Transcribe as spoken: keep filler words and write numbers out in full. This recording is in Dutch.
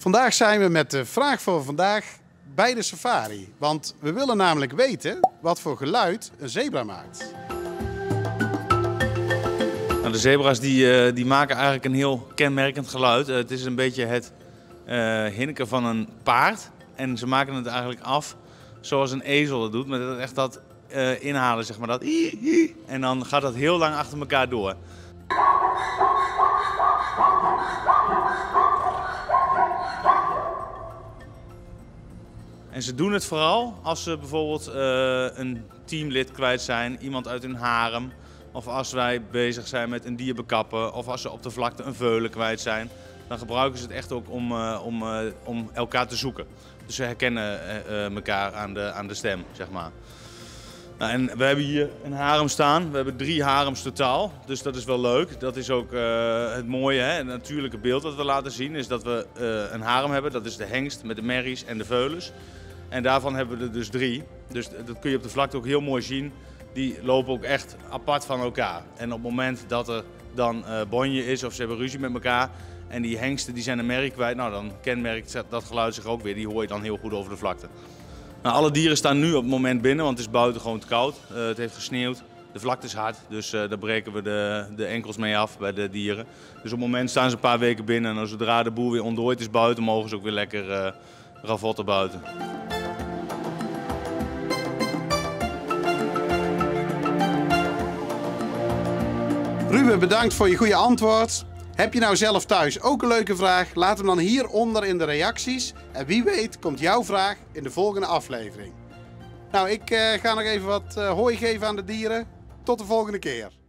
Vandaag zijn we met de vraag voor vandaag bij de safari. Want we willen namelijk weten wat voor geluid een zebra maakt. Nou, de zebra's die, die maken eigenlijk een heel kenmerkend geluid. Het is een beetje het uh, hinken van een paard. En ze maken het eigenlijk af zoals een ezel het doet. Met echt dat uh, inhalen, zeg maar. Dat. En dan gaat dat heel lang achter elkaar door. En ze doen het vooral als ze bijvoorbeeld uh, een teamlid kwijt zijn, iemand uit hun harem. Of als wij bezig zijn met een dier bekappen, of als ze op de vlakte een veulen kwijt zijn. Dan gebruiken ze het echt ook om, uh, om, uh, om elkaar te zoeken. Dus ze herkennen uh, elkaar aan de, aan de stem, zeg maar. Nou, en we hebben hier een harem staan. We hebben drie harems totaal, dus dat is wel leuk. Dat is ook uh, het mooie, hè? Het natuurlijke beeld dat we laten zien is dat we uh, een harem hebben. Dat is de hengst met de merries en de veulens. En daarvan hebben we er dus drie. Dus dat kun je op de vlakte ook heel mooi zien. Die lopen ook echt apart van elkaar. En op het moment dat er dan uh, bonje is of ze hebben ruzie met elkaar en die hengsten die zijn een merrie kwijt, nou, dan kenmerkt dat geluid zich ook weer. Die hoor je dan heel goed over de vlakte. Nou, alle dieren staan nu op het moment binnen, want het is buiten gewoon te koud. Uh, het heeft gesneeuwd, de vlakte is hard, dus uh, daar breken we de, de enkels mee af bij de dieren. Dus op het moment staan ze een paar weken binnen en zodra de boel weer ontdooid is buiten, mogen ze ook weer lekker uh, ravotten buiten. Ruben, bedankt voor je goede antwoord. Heb je nou zelf thuis ook een leuke vraag? Laat hem dan hieronder in de reacties. En wie weet komt jouw vraag in de volgende aflevering. Nou, ik uh, ga nog even wat uh, hooi geven aan de dieren. Tot de volgende keer.